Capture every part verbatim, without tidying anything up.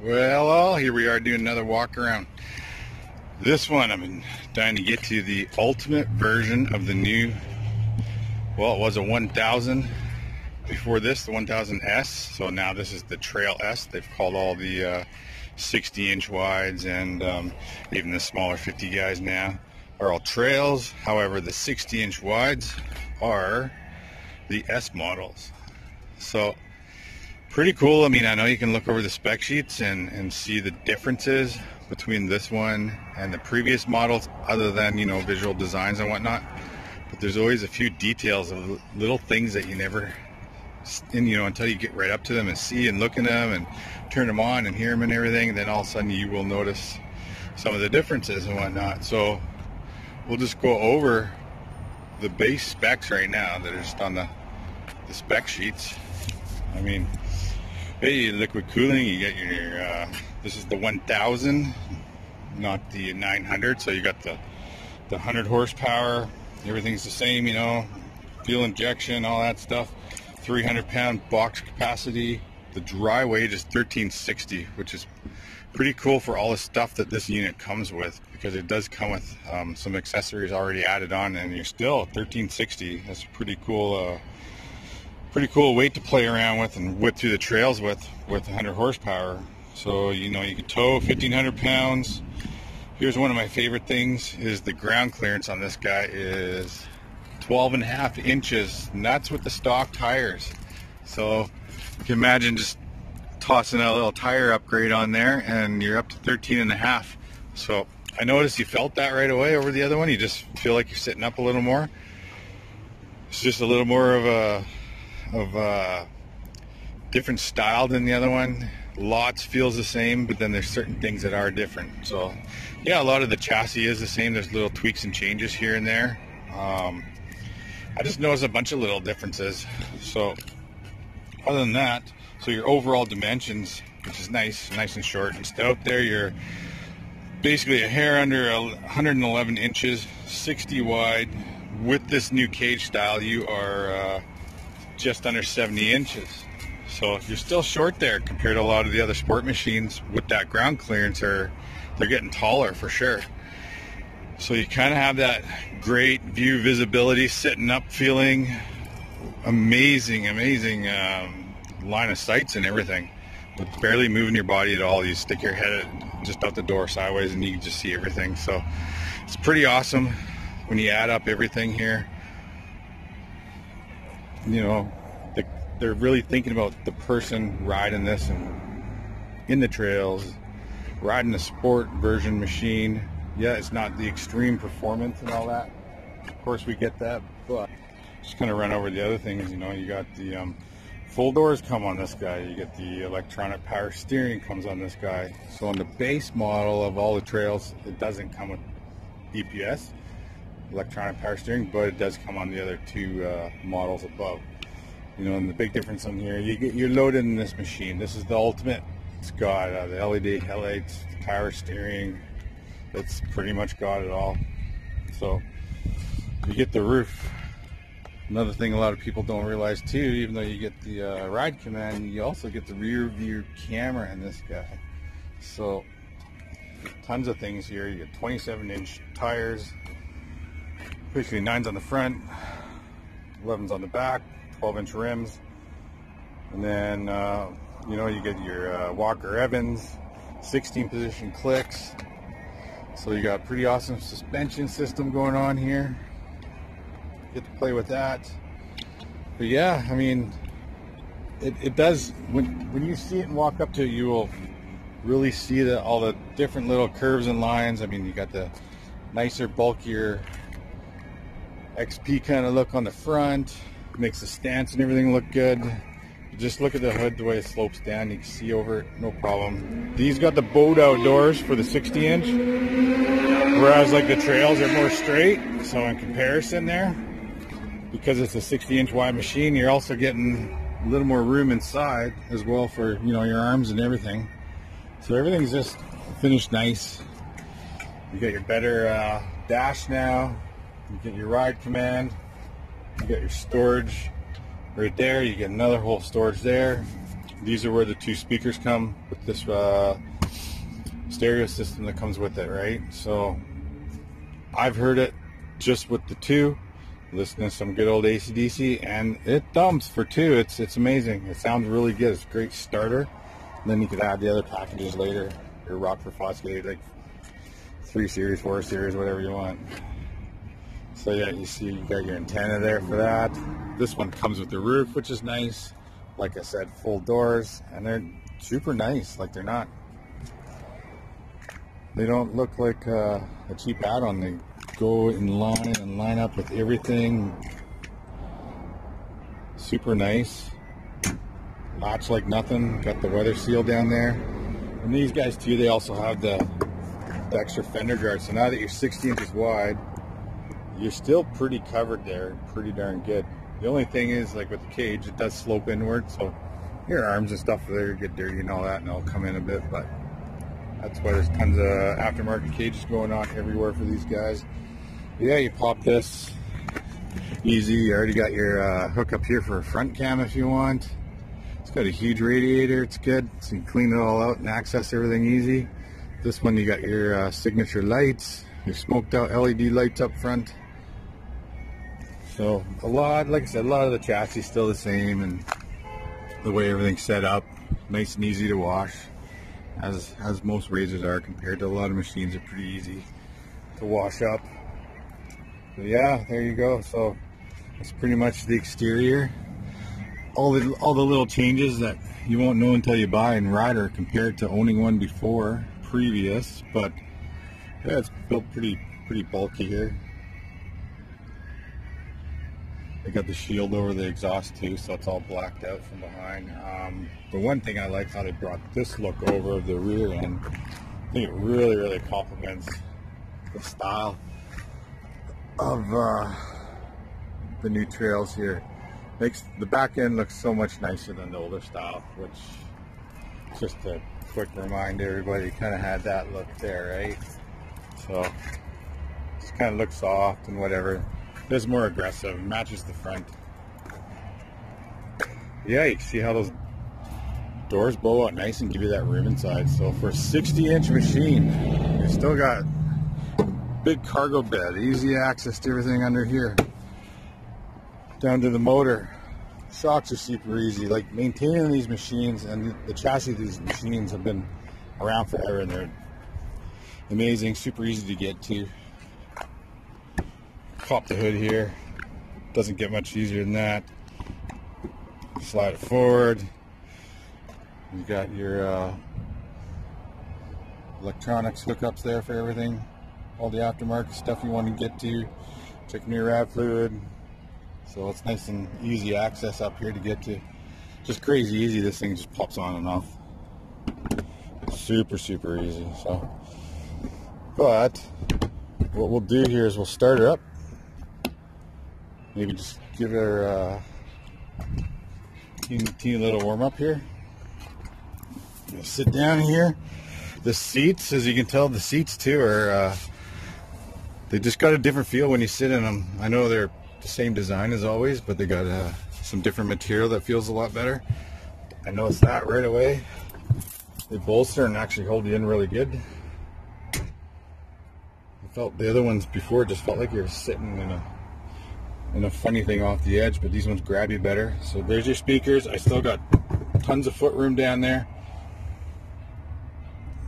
Well, all here we are doing another walk around. This one I've been trying to get to the ultimate version of the new, well, it was a one thousand before this, the one thousand S, so now this is the Trail S. They've called all the uh, sixty inch wides and um, even the smaller fifty guys now are all trails. However, the sixty inch wides are the S models. So pretty cool. I mean, I know you can look over the spec sheets and, and see the differences between this one and the previous models, other than, you know, visual designs and whatnot. But there's always a few details of little things that you never, and you know, until you get right up to them and see and look at them and turn them on and hear them and everything, and then all of a sudden you will notice some of the differences and whatnot. So we'll just go over the base specs right now that are just on the, the spec sheets. I mean, hey, liquid cooling, you get your, uh, this is the one thousand, not the nine hundred, so you got the, the one hundred horsepower, everything's the same, you know, fuel injection, all that stuff, three hundred pound box capacity. The dry weight is thirteen sixty, which is pretty cool for all the stuff that this unit comes with, because it does come with um, some accessories already added on, and you're still thirteen sixty. That's pretty cool. Uh, pretty cool weight to play around with and whip through the trails with with one hundred horsepower. So, you know, you can tow fifteen hundred pounds. Here's one of my favorite things is the ground clearance on this guy is twelve and a half inches, and that's with the stock tires. So you can imagine just tossing a little tire upgrade on there and you're up to thirteen and a half. So I noticed you felt that right away over the other one. You just feel like you're sitting up a little more. It's just a little more of a of uh, different style than the other one. Lots feels the same, but then there's certain things that are different. So yeah, a lot of the chassis is the same. There's little tweaks and changes here and there. um, I just noticed a bunch of little differences. So other than that, so your overall dimensions, which is nice, nice and short and stout there, you're basically a hair under one hundred eleven inches, sixty wide. With this new cage style, you are uh, just under seventy inches. So you're still short there compared to a lot of the other sport machines with that ground clearance, or they're getting taller for sure. So you kind of have that great view visibility, sitting up feeling, amazing, amazing um, line of sights and everything, with barely moving your body at all. You stick your head just out the door sideways and you can just see everything. So it's pretty awesome when you add up everything here. You know, the, they're really thinking about the person riding this and in the trails, riding the sport version machine. Yeah, it's not the extreme performance and all that. Of course, we get that, but just kind of run over the other things. You know, you got the um, full doors come on this guy. You get the electronic power steering comes on this guy. So on the base model of all the trails, it doesn't come with E P S. Electronic power steering, but it does come on the other two uh, models above. You know, and the big difference on here, you get, you're loaded in this machine. This is the ultimate. It's got uh, the L E D headlights, the power steering. It's pretty much got it all. So you get the roof. Another thing a lot of people don't realize too, even though you get the uh, RideCommand, you also get the rear view camera in this guy. So tons of things here. You get twenty-seven inch tires. Basically nines on the front, elevens on the back, twelve inch rims, and then uh, you know, you get your uh, Walker Evans sixteen position clicks. So you got a pretty awesome suspension system going on here. Get to play with that. But yeah, I mean, it, it does, when when you see it and walk up to it, you will really see the all the different little curves and lines. I mean, you got the nicer, bulkier X P kind of look on the front, makes the stance and everything look good. Just look at the hood, the way it slopes down, you can see over it, no problem. These got the bowed out doors for the sixty inch, whereas like the trails are more straight. So in comparison there, because it's a sixty inch wide machine, you're also getting a little more room inside as well for, you know, your arms and everything. So everything's just finished nice. You got your better uh, dash now. You get your RideCommand, you get your storage right there, you get another whole storage there. these are where the two speakers come with this uh, stereo system that comes with it, right? So I've heard it just with the two, listening to some good old A C D C, and it thumps for two. It's it's amazing. It sounds really good. It's a great starter. And then you could add the other packages later, your Rockford Fosgate, like three series, four series, whatever you want. So yeah, you see, you got your antenna there for that. This one comes with the roof, which is nice. Like I said, full doors, and they're super nice. Like they're not, they don't look like uh, a cheap add-on. They go in line and line up with everything. Super nice. Latch like nothing. Got the weather seal down there. And these guys too, they also have the, the extra fender guard. So now that you're sixty inches wide, you're still pretty covered there. Pretty darn good. The only thing is, like with the cage, it does slope inward, so your arms and stuff there get dirty and all that, and it'll come in a bit, but that's why there's tons of aftermarket cages going on everywhere for these guys. But yeah, you pop this, easy. You already got your uh, hook up here for a front cam if you want. It's got a huge radiator, it's good, so you can clean it all out and access everything easy. This one, you got your uh, signature lights, your smoked out L E D lights up front. So a lot, like I said, a lot of the chassis is still the same, and the way everything's set up, nice and easy to wash, as as most Razors are compared to a lot of machines. Are pretty easy to wash up. But yeah, there you go. So that's pretty much the exterior. All the all the little changes that you won't know until you buy and ride are compared to owning one before previous, but yeah, it's built pretty pretty bulky here. I got the shield over the exhaust too, so it's all blacked out from behind. Um, the one thing I like how they brought this look over of the rear end. I think it really, really complements the style of uh, the new trails here. Makes the back end look so much nicer than the older style, which, just a quick reminder, everybody kind of had that look there, right? So just kind of looks soft and whatever. This is more aggressive, matches the front. Yeah, you can see how those doors blow out nice and give you that room inside. So for a sixty inch machine, you still got a big cargo bed, easy access to everything under here. Down to the motor. Shocks are super easy. Like maintaining these machines, and the chassis of these machines have been around forever, and they're amazing, super easy to get to. Pop the hood here, doesn't get much easier than that. Slide it forward, you got your uh, electronics hookups there for everything, all the aftermarket stuff you want to get to, checking your rad fluid. So it's nice and easy access up here to get to. Just crazy easy, this thing just pops on and off, super super easy. So, but what we'll do here is we'll start her up. Maybe just give her a teeny, teeny little warm up here. We'll sit down here. The seats, as you can tell, the seats too are, uh, they just got a different feel when you sit in them. I know they're the same design as always, but they got uh, some different material that feels a lot better. I noticed that right away. They bolster and actually hold you in really good. I felt the other ones before just felt like you were sitting in a and a funny thing off the edge, but these ones grab you better. So there's your speakers. I still got tons of foot room down there,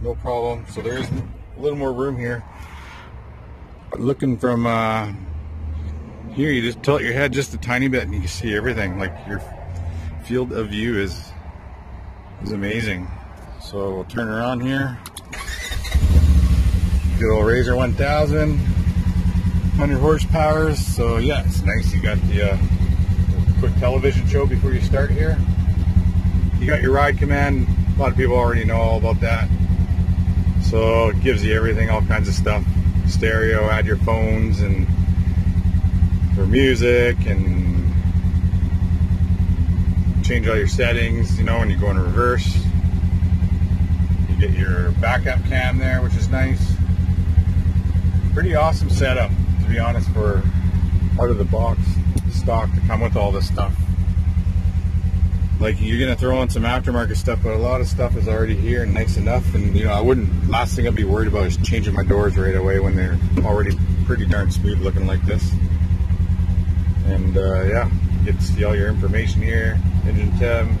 no problem. So there is a little more room here. Looking from uh, here, you just tilt your head just a tiny bit and you can see everything. Like your field of view is is amazing. So we'll turn around here. Good old Razor one thousand. one hundred horsepower, so yeah, it's nice. You got the uh, quick television show before you start here. You got your RideCommand. A lot of people already know all about that. So it gives you everything, all kinds of stuff. Stereo, add your phones and for music, and change all your settings, you know, when you go in reverse. You get your backup cam there, which is nice. Pretty awesome setup, to be honest, for out of the box stock to come with all this stuff. like you're gonna throw on some aftermarket stuff, but a lot of stuff is already here and nice enough. And you know, I wouldn't, last thing I'd be worried about is changing my doors right away when they're already pretty darn smooth looking like this. And uh, yeah, you get to see all your information here, engine temp,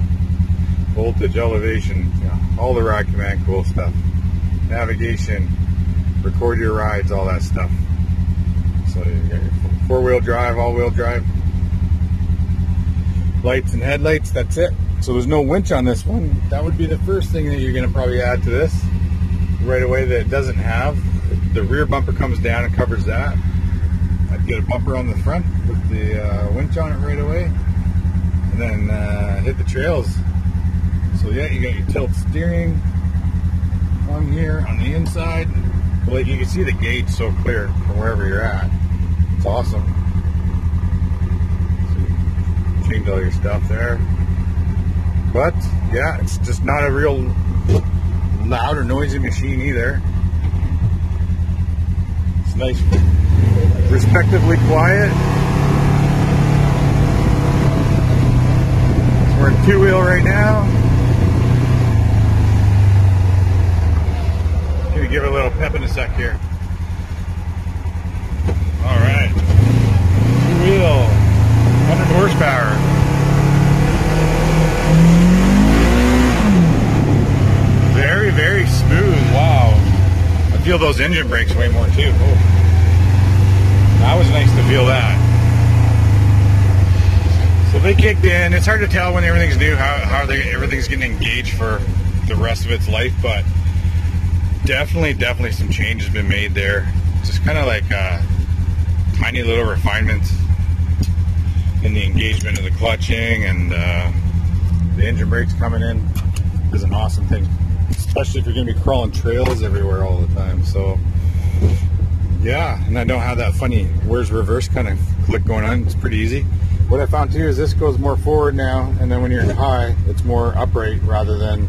voltage, elevation, you know, all the RideCommand cool stuff, navigation, record your rides, all that stuff. So you got your four-wheel drive, all-wheel drive, lights and headlights. That's it. So there's no winch on this one. That would be the first thing that you're going to probably add to this right away that it doesn't have. The rear bumper comes down and covers that. I'd get a bumper on the front with the uh, winch on it right away, and then uh, hit the trails. So yeah, you got your tilt steering on here on the inside. But like you can see the gauge so clear from wherever you're at. It's awesome. Change all your stuff there, but yeah, it's just not a real loud or noisy machine either. It's nice, respectively quiet. So we're in two wheel right now. Gonna give it a little pep in a sec here. All right, two wheel. one hundred horsepower. Very, very smooth. Wow. I feel those engine brakes way more too. Oh. That was nice to feel that. So they kicked in. It's hard to tell when everything's new how, how they, everything's getting engaged for the rest of its life, but definitely, definitely some changes been made there. Just kind of like uh, tiny little refinements in the engagement of the clutching, and uh, the engine brakes coming in is an awesome thing, especially if you're going to be crawling trails everywhere all the time. So yeah, and I don't have that funny where's reverse kind of click going on. It's pretty easy. What I found too is this goes more forward now, and then when you're in high, it's more upright rather than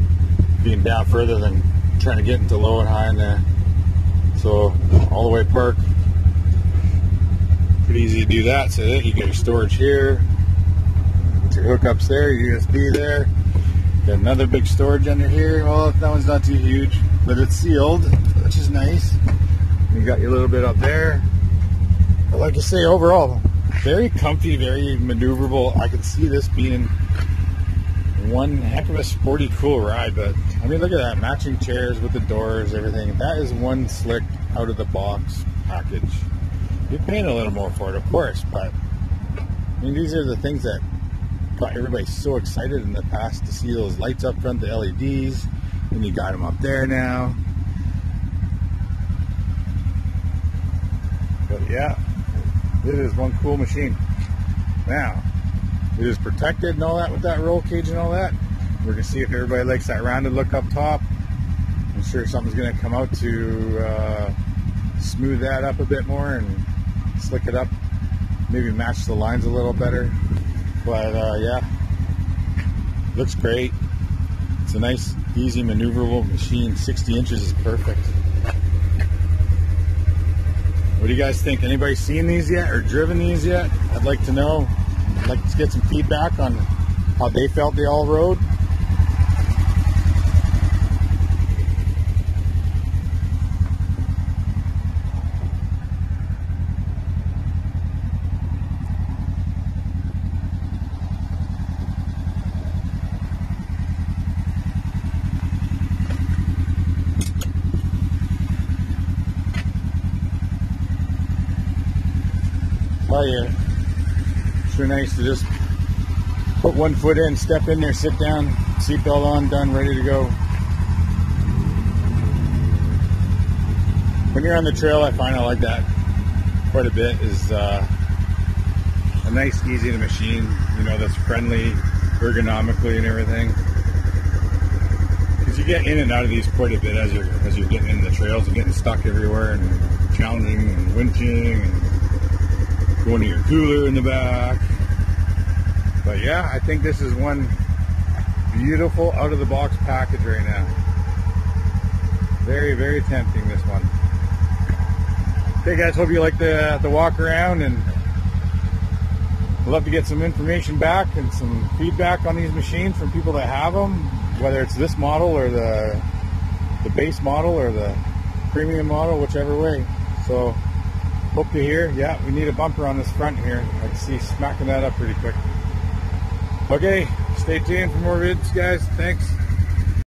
being down further than trying to get into low and high in there. So all the way park. Pretty easy to do that. So that you get your storage here, put your hookups there, your U S B there. Got another big storage under here. Well, that one's not too huge, but it's sealed, which is nice. You got your little bit up there. But like I say, overall, very comfy, very maneuverable. I can see this being one heck of a sporty, cool ride. But I mean, look at that, matching chairs with the doors, everything. That is one slick, out of the box package. You're paying a little more for it, of course, but I mean, these are the things that got everybody so excited in the past to see those lights up front, the L E Ds, and you got them up there now. But yeah, it is one cool machine. Now, it is protected and all that with that roll cage and all that. We're going to see if everybody likes that rounded look up top. I'm sure something's going to come out to uh, smooth that up a bit more and slick it up, maybe match the lines a little better. But uh, yeah, looks great. It's a nice, easy, maneuverable machine. sixty inches is perfect. What do you guys think? Anybody seen these yet or driven these yet? I'd like to know. I'd like to get some feedback on how they felt they all rode. You. Sure nice to just put one foot in, step in there, sit down, seatbelt on, done, ready to go. When you're on the trail, I find I like that quite a bit. Is uh, a nice, easy to machine, you know, that's friendly ergonomically and everything. Because you get in and out of these quite a bit as you're as you're getting into the trails and getting stuck everywhere and challenging and winching and going to your cooler in the back. But yeah, I think this is one beautiful out of the box package right now. Very, very tempting, this one. Hey guys, hope you like the the walk around, and We'd love to get some information back and some feedback on these machines from people that have them, whether it's this model or the the base model or the premium model, whichever way. So hope to hear. Yeah, we need a bumper on this front here. I can see smacking that up pretty quick. Okay, stay tuned for more vids, guys. Thanks.